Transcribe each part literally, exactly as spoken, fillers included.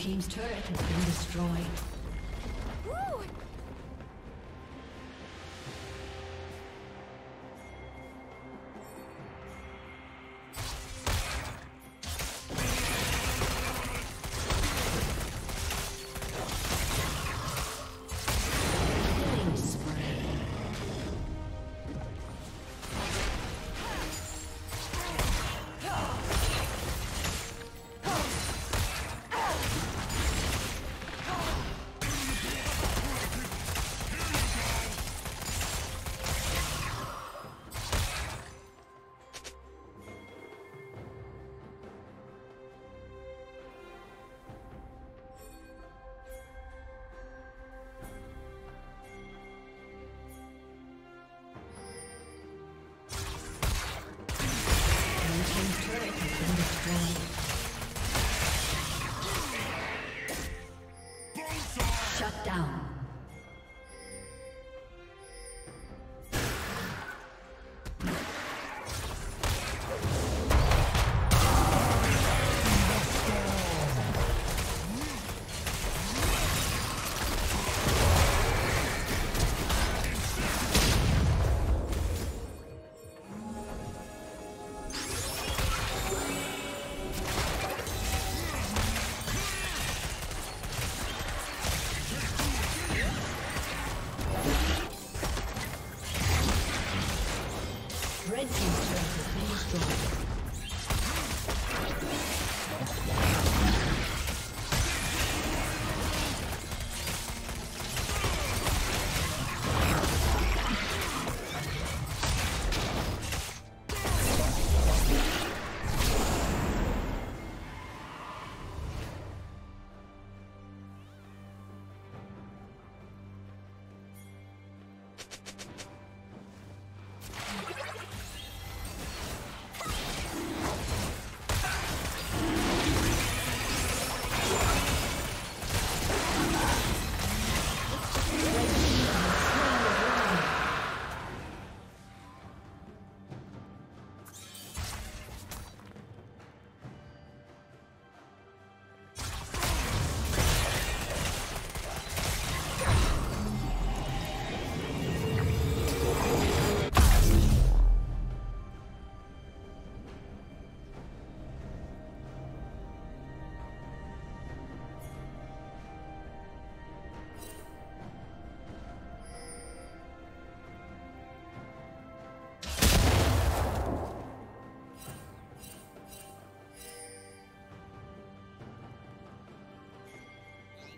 Team's turret has been destroyed.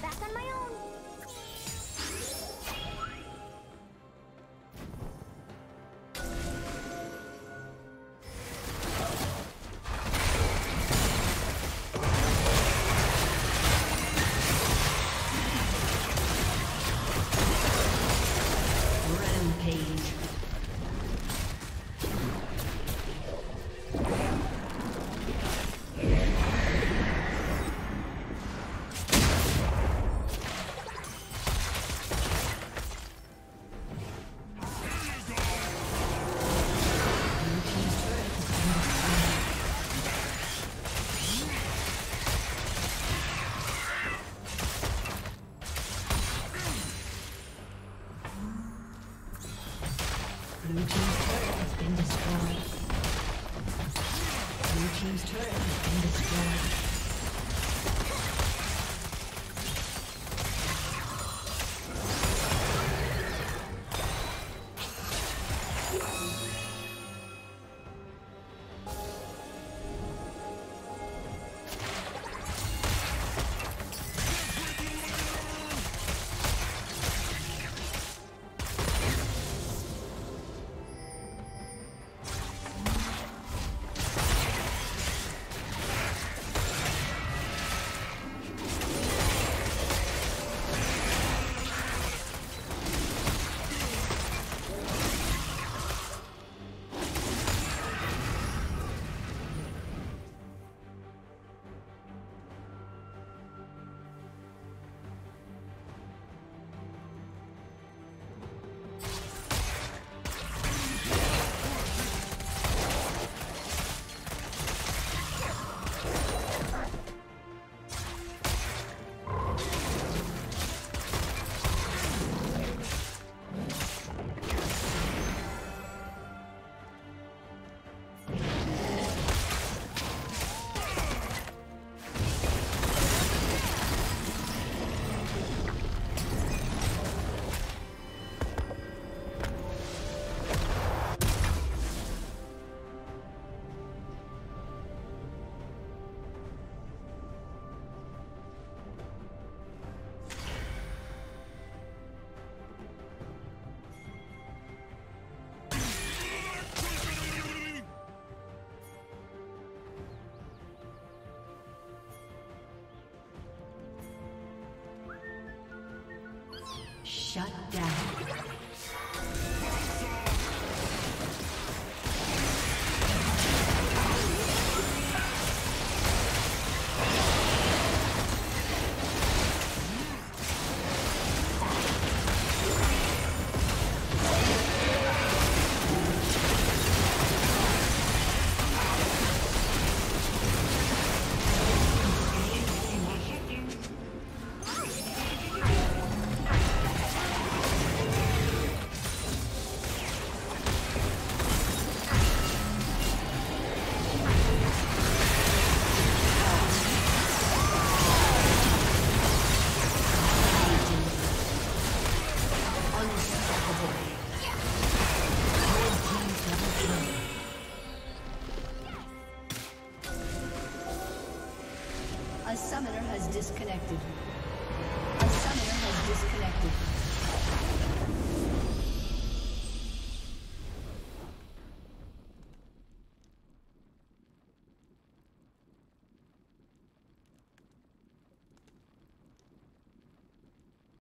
Back on my own. Rampage. Blue team's turret has been destroyed. Blue team's turret has been destroyed. Shut down. A summoner has disconnected. A summoner has disconnected.